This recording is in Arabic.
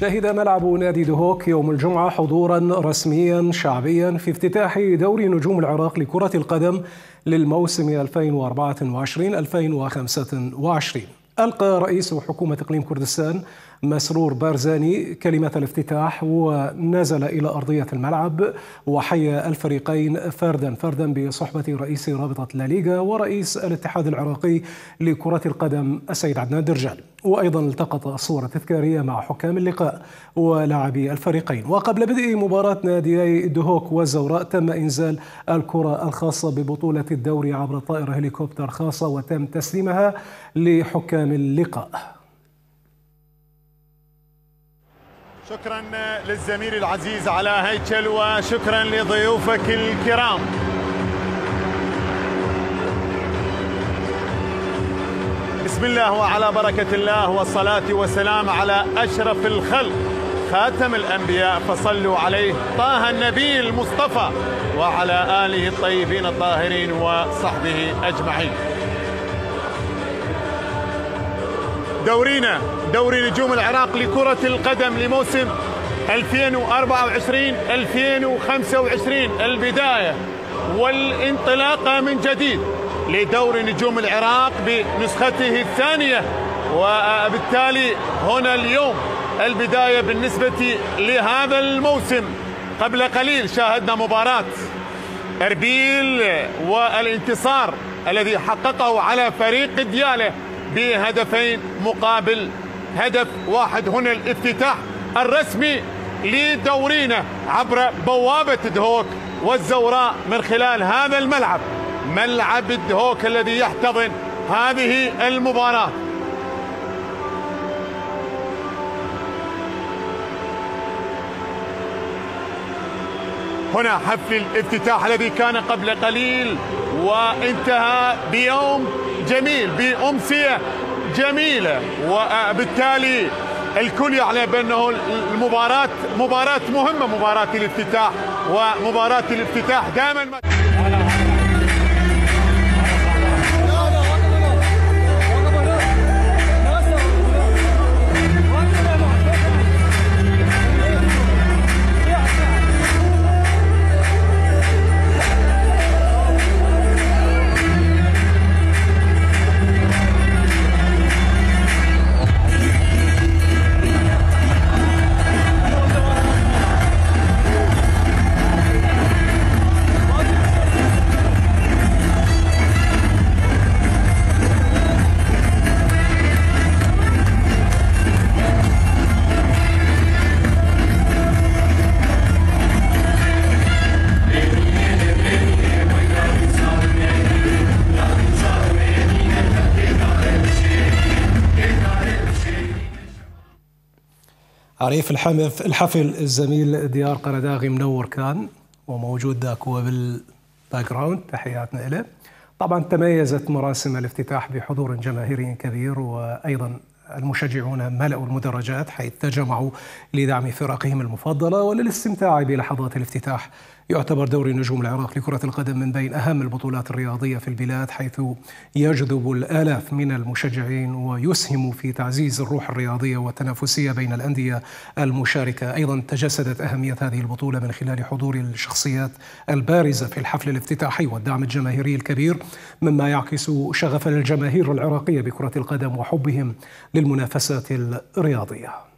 شهد ملعب نادي دهوك يوم الجمعة حضورا رسميا شعبيا في افتتاح دوري نجوم العراق لكرة القدم للموسم 2024-2025. ألقى رئيس حكومة إقليم كردستان مسرور بارزاني كلمة الافتتاح ونزل إلى أرضية الملعب وحيا الفريقين فردا فردا بصحبة رئيس رابطة الليغا ورئيس الاتحاد العراقي لكرة القدم السيد عدنان درجال، وأيضا التقط صورة تذكارية مع حكام اللقاء ولاعبي الفريقين. وقبل بدء مباراة ناديي دهوك والزوراء تم إنزال الكرة الخاصة ببطولة الدوري عبر طائرة هليكوبتر خاصة وتم تسليمها لحكام اللقاء. شكرا للزميل العزيز على هيكل وشكرا لضيوفك الكرام. بسم الله وعلى بركة الله والصلاة والسلام على أشرف الخلق خاتم الأنبياء، فصلوا عليه طه النبي المصطفى وعلى آله الطيبين الطاهرين وصحبه أجمعين. دورينا دوري نجوم العراق لكرة القدم لموسم 2024-2025، البداية والانطلاقة من جديد لدوري نجوم العراق بنسخته الثانية، وبالتالي هنا اليوم البداية بالنسبة لهذا الموسم. قبل قليل شاهدنا مباراة اربيل والانتصار الذي حققه على فريق ديالة بهدفين مقابل هدف واحد. هنا الافتتاح الرسمي لدورينا عبر بوابة دهوك والزوراء من خلال هذا الملعب، ملعب دهوك الذي يحتضن هذه المباراة. هنا حفل الافتتاح الذي كان قبل قليل وانتهى بيوم جميل بأمسية جميلة، وبالتالي الكل يعلم بأنه المباراة مباراة مهمة، مباراة الافتتاح، ومباراة الافتتاح دائما عريف الحفل. الزميل ديار قنداغي منور كان وموجود ذاك هو بالباك جراوند، تحياتنا له. طبعا تميزت مراسم الافتتاح بحضور جماهيري كبير، وايضا المشجعون ملأوا المدرجات حيث تجمعوا لدعم فرقهم المفضله وللاستمتاع بلحظات الافتتاح. يعتبر دوري نجوم العراق لكرة القدم من بين أهم البطولات الرياضية في البلاد، حيث يجذب الآلاف من المشجعين ويسهم في تعزيز الروح الرياضية والتنافسية بين الأندية المشاركة. أيضا تجسدت أهمية هذه البطولة من خلال حضور الشخصيات البارزة في الحفل الافتتاحي والدعم الجماهيري الكبير، مما يعكس شغف الجماهير العراقية بكرة القدم وحبهم للمنافسات الرياضية.